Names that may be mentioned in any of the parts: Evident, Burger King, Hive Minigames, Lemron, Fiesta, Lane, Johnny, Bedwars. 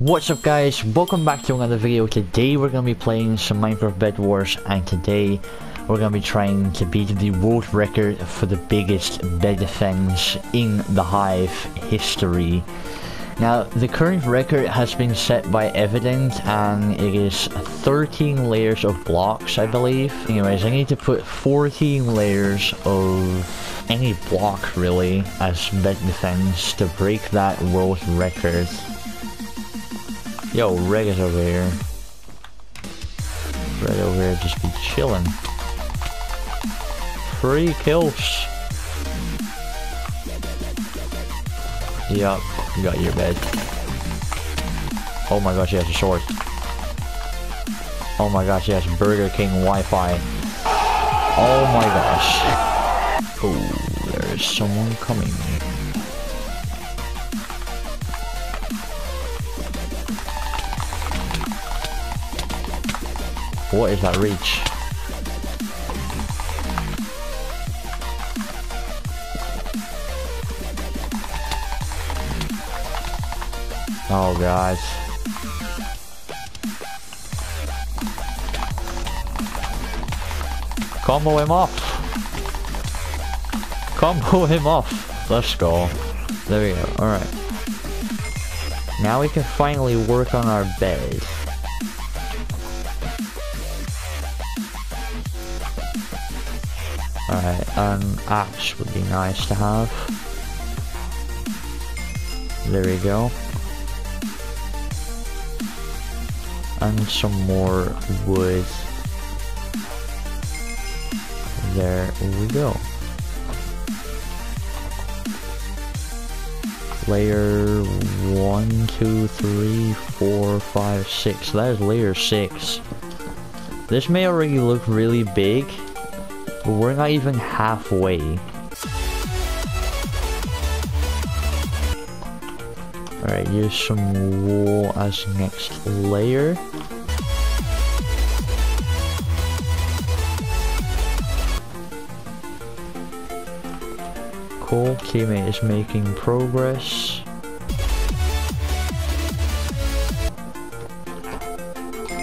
What's up guys, welcome back to another video. Today we're going to be playing some Minecraft Bedwars, and today we're going to be trying to beat the world record for the biggest bed defense in the Hive history. Now the current record has been set by Evident, and it is 13 layers of blocks, I believe. Anyways, I need to put 14 layers of any block really as bed defense to break that world record. Yo, Reg is over here. Reg over here just be chilling. 3 kills. Yup, got your bed. Oh my gosh, he has a sword. Oh my gosh, he has Burger King Wi-Fi. Oh my gosh. Oh, there is someone coming. What is that reach? Oh god. Combo him off! Combo him off! Let's go. There we go, alright. Now we can finally work on our bed. Alright, axe would be nice to have. There we go. And some more wood. There we go. Layer 1, 2, 3, 4, 5, 6. That is layer 6. This may already look really big, but we're not even halfway. Alright, use some wool as next layer. Cool, teammate is making progress.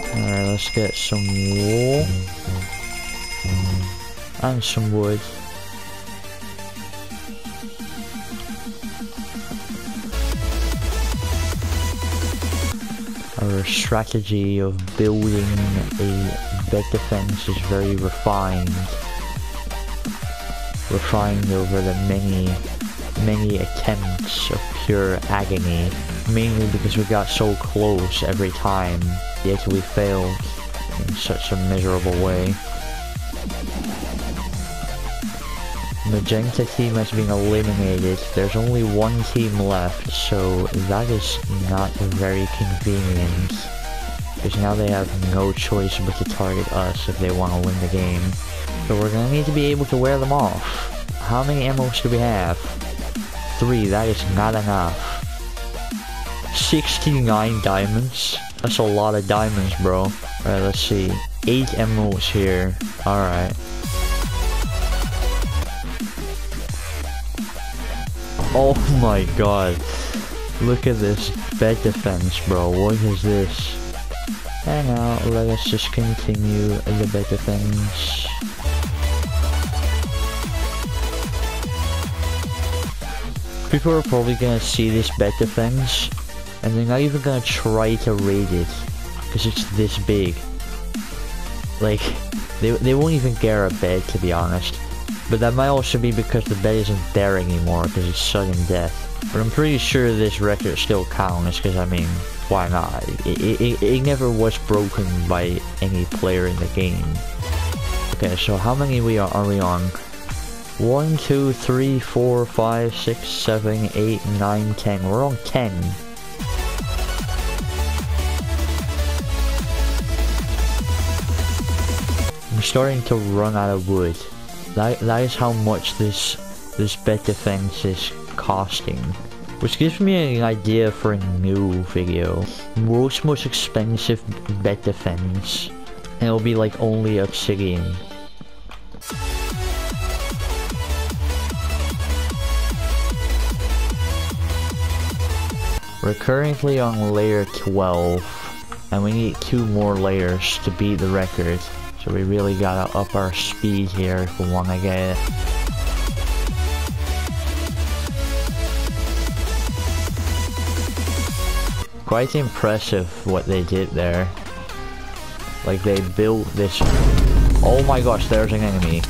Alright, let's get some wool. And some wood. Our strategy of building a bed defense is very refined. Refined over the many attempts of pure agony. Mainly because we got so close every time, yet we failed in such a miserable way. Magenta team has been eliminated. There's only one team left, so that is not very convenient. Because now they have no choice but to target us if they want to win the game. So we're going to need to be able to wear them off. How many ammos do we have? 3, that is not enough. 69 diamonds? That's a lot of diamonds, bro. Alright, let's see. 8 ammos here. Alright. Oh my god, look at this bed defense, bro. What is this? And now let us just continue the bed defense. People are probably gonna see this bed defense and they're not even gonna try to raid it because it's this big. Like they won't even get a bed, to be honest. But that might also be because the bed isn't there anymore, because it's sudden death. But I'm pretty sure this record still counts, because I mean, why not? It never was broken by any player in the game. Okay, so how many are we on? 1, 2, 3, 4, 5, 6, 7, 8, 9, 10. We're on 10. I'm starting to run out of wood. That is how much this bed defense is costing. Which gives me an idea for a new video. World's most expensive bed defense. And it'll be like only obsidian. We're currently on layer 12, and we need 2 more layers to beat the record. So we really gotta up our speed here if we wanna get it. Quite impressive what they did there. Like they built this. Oh my gosh, there's an enemy.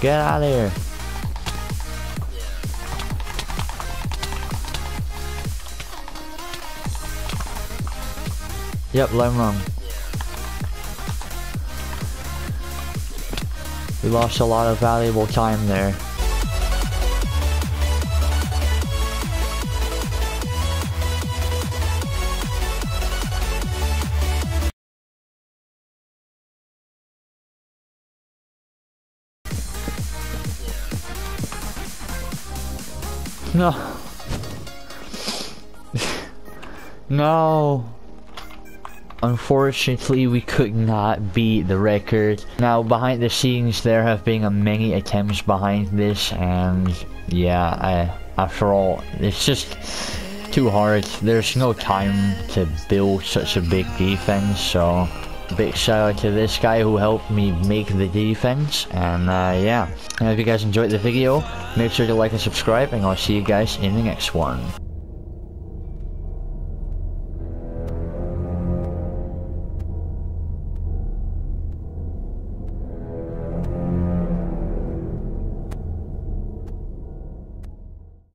Get out of here. Yep, Lemron. We lost a lot of valuable time there. No. No. Unfortunately, we could not beat the record. Now, behind the scenes, there have been many attempts behind this, and yeah, after all, it's just too hard. There's no time to build such a big defense, so big shout out to this guy who helped me make the defense. And yeah, and if you guys enjoyed the video, make sure to like and subscribe, and I'll see you guys in the next one.